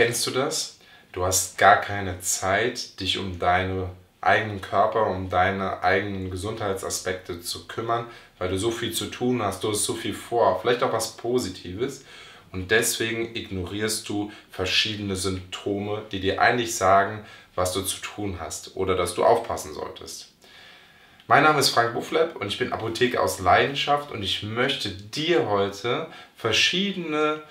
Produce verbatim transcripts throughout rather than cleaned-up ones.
Kennst du das? Du hast gar keine Zeit, dich um deine eigenen Körper, um deine eigenen Gesundheitsaspekte zu kümmern, weil du so viel zu tun hast, du hast so viel vor, vielleicht auch was Positives. Und deswegen ignorierst du verschiedene Symptome, die dir eigentlich sagen, was du zu tun hast oder dass du aufpassen solltest. Mein Name ist Frank Buffleb und ich bin Apotheker aus Leidenschaft und ich möchte dir heute verschiedene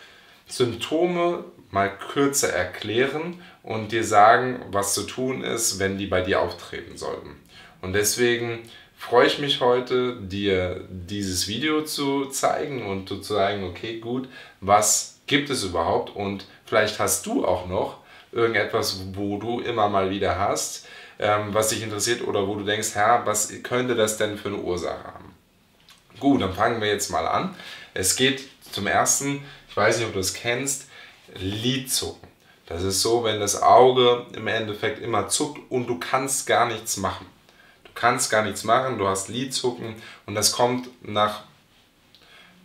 Symptome mal kürzer erklären und dir sagen, was zu tun ist, wenn die bei dir auftreten sollten. Und deswegen freue ich mich heute, dir dieses Video zu zeigen und zu sagen, okay, gut, was gibt es überhaupt? Und vielleicht hast du auch noch irgendetwas, wo du immer mal wieder hast, ähm, was dich interessiert oder wo du denkst, ja, was könnte das denn für eine Ursache haben? Gut, dann fangen wir jetzt mal an. Es geht zum Ersten, ich weiß nicht, ob du es kennst, Lidzucken. Das ist so, wenn das Auge im Endeffekt immer zuckt und du kannst gar nichts machen. kannst gar nichts machen, du hast Lidzucken und das kommt nach,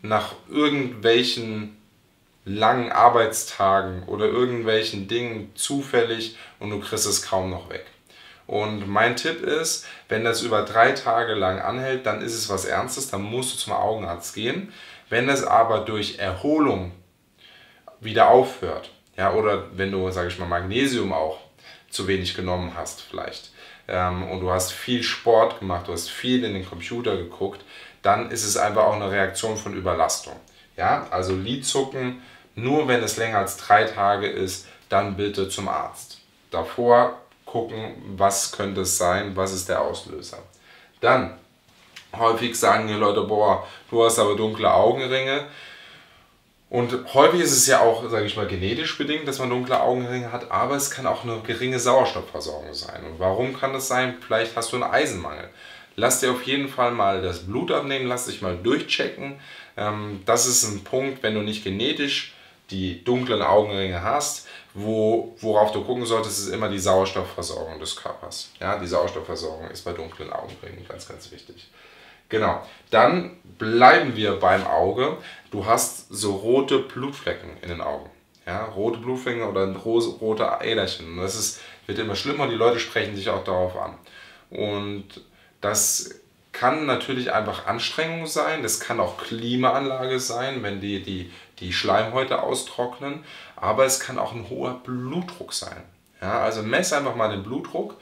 nach irgendwelchen langen Arbeitstagen oder irgendwelchen Dingen zufällig und du kriegst es kaum noch weg. Und mein Tipp ist, wenn das über drei Tage lang anhält, dann ist es was Ernstes, dann musst du zum Augenarzt gehen. Wenn das aber durch Erholung wieder aufhört, ja, oder wenn du, sage ich mal, Magnesium auch zu wenig genommen hast vielleicht, und du hast viel Sport gemacht, du hast viel in den Computer geguckt, dann ist es einfach auch eine Reaktion von Überlastung. Ja? Also Lidzucken, nur wenn es länger als drei Tage ist, dann bitte zum Arzt. Davor gucken, was könnte es sein, was ist der Auslöser. Dann, häufig sagen die Leute, boah, du hast aber dunkle Augenringe. Und häufig ist es ja auch, sage ich mal, genetisch bedingt, dass man dunkle Augenringe hat, aber es kann auch eine geringe Sauerstoffversorgung sein. Und warum kann das sein? Vielleicht hast du einen Eisenmangel. Lass dir auf jeden Fall mal das Blut abnehmen, lass dich mal durchchecken. Das ist ein Punkt, wenn du nicht genetisch die dunklen Augenringe hast, wo, worauf du gucken solltest, ist immer die Sauerstoffversorgung des Körpers. Ja, die Sauerstoffversorgung ist bei dunklen Augenringen ganz, ganz wichtig. Genau, dann bleiben wir beim Auge. Du hast so rote Blutflecken in den Augen. Ja, rote Blutflecken oder rote Äderchen. Das ist, wird immer schlimmer, die Leute sprechen sich auch darauf an. Und das kann natürlich einfach Anstrengung sein, das kann auch Klimaanlage sein, wenn die, die, die Schleimhäute austrocknen, aber es kann auch ein hoher Blutdruck sein. Ja, also mess einfach mal den Blutdruck.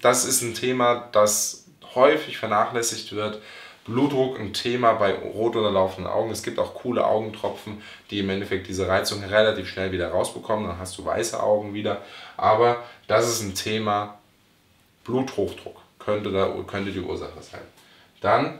Das ist ein Thema, das häufig vernachlässigt wird. Blutdruck ein Thema bei rot oder laufenden Augen. Es gibt auch coole Augentropfen, die im Endeffekt diese Reizung relativ schnell wieder rausbekommen. Dann hast du weiße Augen wieder. Aber das ist ein Thema, Bluthochdruck könnte, da, könnte die Ursache sein. Dann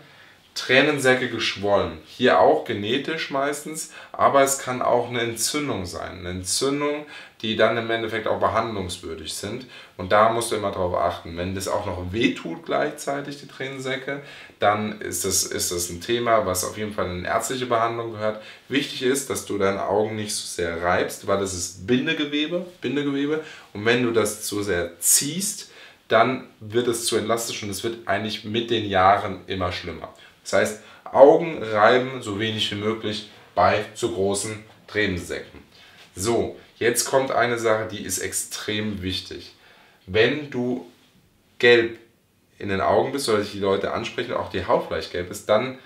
Tränensäcke geschwollen. Hier auch genetisch meistens, aber es kann auch eine Entzündung sein. Eine Entzündung, die dann im Endeffekt auch behandlungswürdig sind. Und da musst du immer drauf achten. Wenn das auch noch wehtut gleichzeitig, die Tränensäcke, dann ist das, ist das ein Thema, was auf jeden Fall in ärztliche Behandlung gehört. Wichtig ist, dass du deine Augen nicht so sehr reibst, weil das ist Bindegewebe, Bindegewebe. Und wenn du das zu sehr ziehst, dann wird es zu elastisch und es wird eigentlich mit den Jahren immer schlimmer. Das heißt, Augen reiben so wenig wie möglich bei zu großen Tränensäcken. So, jetzt kommt eine Sache, die ist extrem wichtig. Wenn du gelb in den Augen bist, oder die Leute ansprechen, auch die Haut vielleicht gelb ist, dann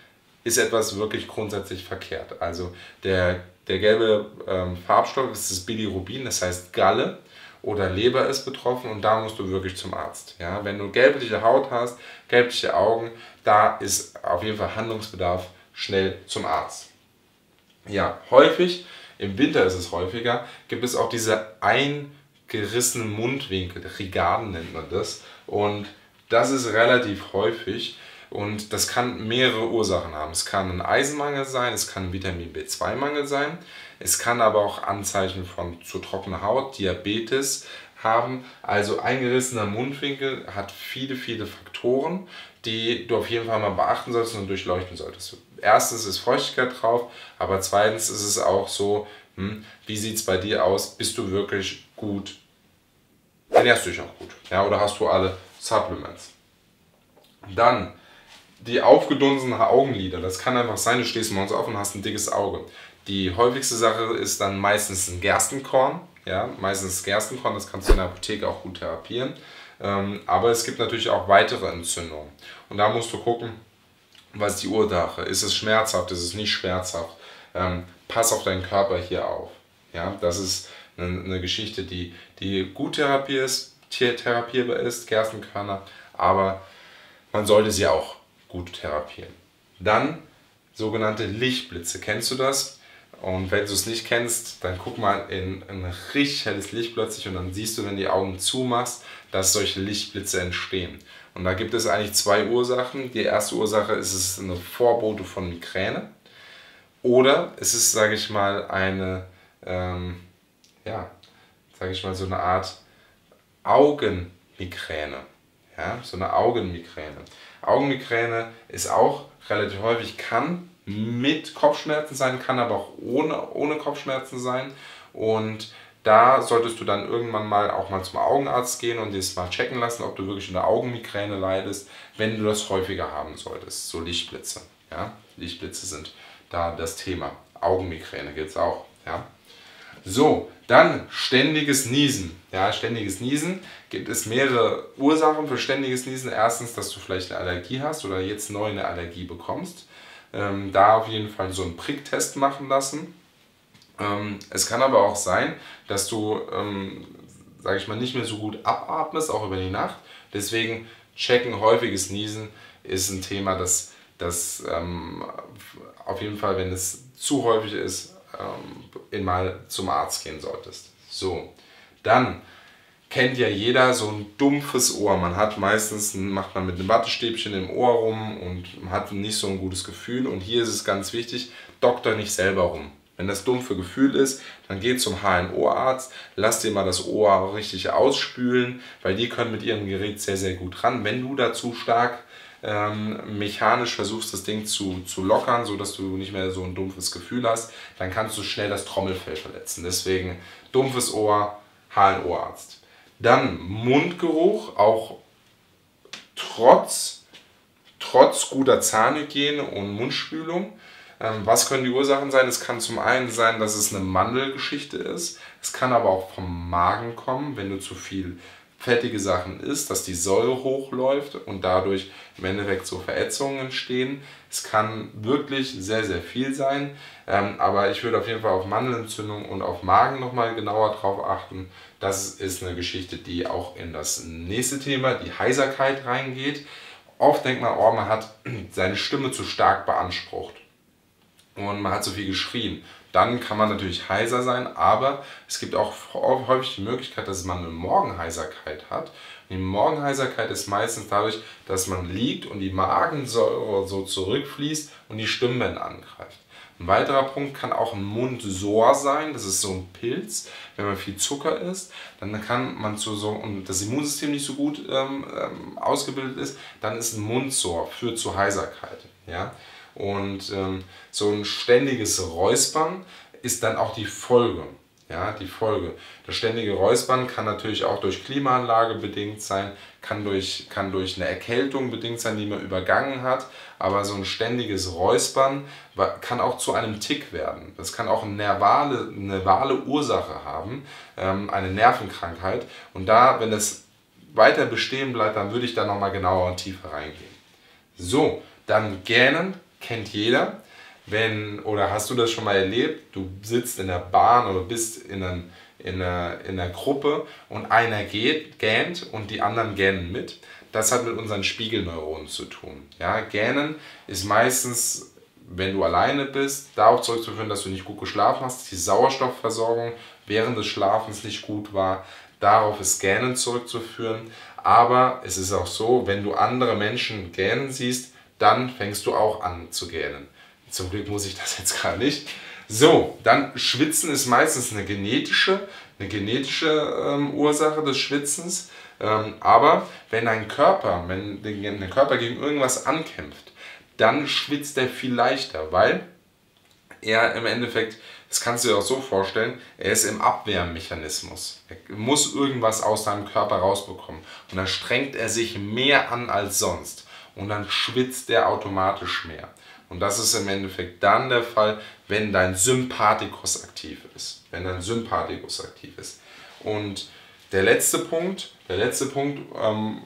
ist etwas wirklich grundsätzlich verkehrt. Also der, der gelbe ähm, Farbstoff ist das Bilirubin, das heißt Galle oder Leber ist betroffen und da musst du wirklich zum Arzt. Ja? Wenn du gelbliche Haut hast, gelbliche Augen, da ist auf jeden Fall Handlungsbedarf, schnell zum Arzt. Ja, häufig, im Winter ist es häufiger, gibt es auch diese eingerissenen Mundwinkel, Rhagaden nennt man das. Und das ist relativ häufig und das kann mehrere Ursachen haben. Es kann ein Eisenmangel sein, es kann ein Vitamin B zwei Mangel sein, es kann aber auch Anzeichen von zu trockener Haut, Diabetes haben. Also eingerissener Mundwinkel hat viele, viele Faktoren, die du auf jeden Fall mal beachten solltest und durchleuchten solltest. Erstens ist Feuchtigkeit drauf, aber zweitens ist es auch so, hm, wie sieht es bei dir aus? Bist du wirklich gut? Ernährst du dich auch gut? Ja, oder hast du alle Supplements? Dann die aufgedunsenen Augenlider. Das kann einfach sein, du stehst morgens auf und hast ein dickes Auge. Die häufigste Sache ist dann meistens ein Gerstenkorn. Ja, meistens Gerstenkorn, das kannst du in der Apotheke auch gut therapieren. Aber es gibt natürlich auch weitere Entzündungen. Und da musst du gucken, was ist die Ursache? Ist es schmerzhaft? Ist es nicht schmerzhaft? Pass auf deinen Körper hier auf. Ja, das ist eine Geschichte, die, die gut therapierbar ist, therapierbar ist, Gerstenkörner, aber man sollte sie auch gut therapieren. Dann sogenannte Lichtblitze. Kennst du das? Und wenn du es nicht kennst, dann guck mal in ein richtig helles Licht plötzlich und dann siehst du, wenn die Augen zumachst, dass solche Lichtblitze entstehen. Und da gibt es eigentlich zwei Ursachen. Die erste Ursache ist, es ist eine Vorbote von Migräne oder es ist, sage ich mal, eine, ähm, ja, sage ich mal, so eine Art Augenmigräne. Ja, so eine Augenmigräne. Augenmigräne ist auch relativ häufig, kann mit Kopfschmerzen sein, kann aber auch ohne, ohne Kopfschmerzen sein. Und da solltest du dann irgendwann mal auch mal zum Augenarzt gehen und dir mal checken lassen, ob du wirklich unter Augenmigräne leidest, wenn du das häufiger haben solltest. So Lichtblitze. Ja? Lichtblitze sind da das Thema. Augenmigräne gibt es auch. Ja? So, dann ständiges Niesen. Ja, ständiges Niesen, gibt es mehrere Ursachen für ständiges Niesen. Erstens, dass du vielleicht eine Allergie hast oder jetzt neu eine Allergie bekommst. Ähm, da auf jeden Fall so einen Pricktest machen lassen. Ähm, es kann aber auch sein, dass du, ähm, sage ich mal, nicht mehr so gut abatmest, auch über die Nacht. Deswegen checken, häufiges Niesen ist ein Thema, das, das ähm, auf jeden Fall, wenn es zu häufig ist, ähm, mal zum Arzt gehen solltest. So, dann kennt ja jeder so ein dumpfes Ohr. Man hat meistens, macht man mit einem Wattestäbchen im Ohr rum und hat nicht so ein gutes Gefühl. Und hier ist es ganz wichtig, doktor nicht selber rum. Wenn das dumpfe Gefühl ist, dann geh zum H N O-Arzt, lass dir mal das Ohr richtig ausspülen, weil die können mit ihrem Gerät sehr, sehr gut ran. Wenn du da zu stark ähm, mechanisch versuchst, das Ding zu, zu lockern, sodass du nicht mehr so ein dumpfes Gefühl hast, dann kannst du schnell das Trommelfell verletzen. Deswegen dumpfes Ohr, H N O-Arzt. Dann Mundgeruch, auch trotz, trotz guter Zahnhygiene und Mundspülung. Ähm, was können die Ursachen sein? Es kann zum einen sein, dass es eine Mandelgeschichte ist. Es kann aber auch vom Magen kommen, wenn du zu viel fettige Sachen isst, dass die Säure hochläuft und dadurch im Endeffekt so Verätzungen entstehen. Es kann wirklich sehr, sehr viel sein, ähm, aber ich würde auf jeden Fall auf Mandelentzündung und auf Magen nochmal genauer drauf achten. Das ist eine Geschichte, die auch in das nächste Thema, die Heiserkeit, reingeht. Oft denkt man, oh, man hat seine Stimme zu stark beansprucht und man hat zu viel geschrien. Dann kann man natürlich heiser sein, aber es gibt auch häufig die Möglichkeit, dass man eine Morgenheiserkeit hat. Und die Morgenheiserkeit ist meistens dadurch, dass man liegt und die Magensäure so zurückfließt und die Stimmbänder angreift. Ein weiterer Punkt kann auch ein Mundsoor sein, das ist so ein Pilz, wenn man viel Zucker isst, dann kann man zu so, und das Immunsystem nicht so gut ähm, ausgebildet ist, dann ist ein Mundsoor, führt zu Heiserkeit. Ja? Und ähm, so ein ständiges Räuspern ist dann auch die Folge. Ja, die Folge. Das ständige Räuspern kann natürlich auch durch Klimaanlage bedingt sein, kann durch, kann durch eine Erkältung bedingt sein, die man übergangen hat. Aber so ein ständiges Räuspern kann auch zu einem Tick werden. Das kann auch eine nervale, nervale Ursache haben, ähm, eine Nervenkrankheit. Und da, wenn das weiter bestehen bleibt, dann würde ich da nochmal genauer und tiefer reingehen. So, dann Gähnen. Kennt jeder, wenn, oder hast du das schon mal erlebt, du sitzt in der Bahn oder bist in, einem, in, einer, in einer Gruppe und einer geht, gähnt und die anderen gähnen mit. Das hat mit unseren Spiegelneuronen zu tun. Ja, Gähnen ist meistens, wenn du alleine bist, darauf zurückzuführen, dass du nicht gut geschlafen hast, die Sauerstoffversorgung während des Schlafens nicht gut war. Darauf ist Gähnen zurückzuführen. Aber es ist auch so, wenn du andere Menschen gähnen siehst, dann fängst du auch an zu gähnen. Zum Glück muss ich das jetzt gar nicht. So, dann Schwitzen ist meistens eine genetische, eine genetische ähm, Ursache des Schwitzens. Ähm, aber wenn dein Körper, wenn dein Körper gegen irgendwas ankämpft, dann schwitzt er viel leichter, weil er im Endeffekt, das kannst du dir auch so vorstellen, er ist im Abwehrmechanismus. Er muss irgendwas aus seinem Körper rausbekommen. Und dann strengt er sich mehr an als sonst. Und dann schwitzt der automatisch mehr. Und das ist im Endeffekt dann der Fall, wenn dein Sympathikus aktiv ist. Wenn dein Sympathikus aktiv ist. Und der letzte Punkt, der letzte Punkt, ähm,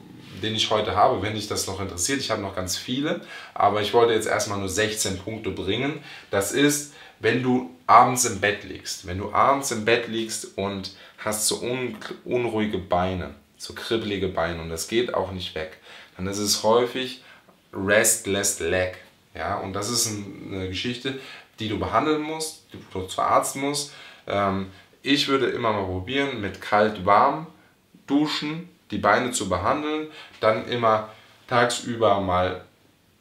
den ich heute habe, wenn dich das noch interessiert, ich habe noch ganz viele, aber ich wollte jetzt erstmal nur sechzehn Punkte bringen. Das ist, wenn du abends im Bett liegst. Wenn du abends im Bett liegst und hast so un unruhige Beine, so kribbelige Beine und das geht auch nicht weg, dann ist es häufig Restless Leg. Ja, und das ist eine Geschichte, die du behandeln musst, die du zum Arzt musst. Ich würde immer mal probieren, mit kalt-warm duschen, die Beine zu behandeln, dann immer tagsüber mal,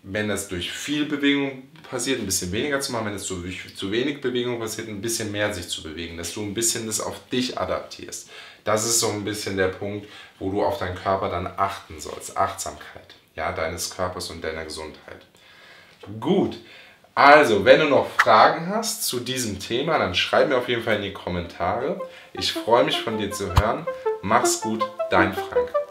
wenn das durch viel Bewegung passiert, ein bisschen weniger zu machen, wenn es durch zu wenig Bewegung passiert, ein bisschen mehr sich zu bewegen, dass du ein bisschen das auf dich adaptierst. Das ist so ein bisschen der Punkt, wo du auf deinen Körper dann achten sollst, Achtsamkeit, ja, deines Körpers und deiner Gesundheit. Gut, also wenn du noch Fragen hast zu diesem Thema, dann schreib mir auf jeden Fall in die Kommentare. Ich freue mich von dir zu hören. Mach's gut, dein Frank.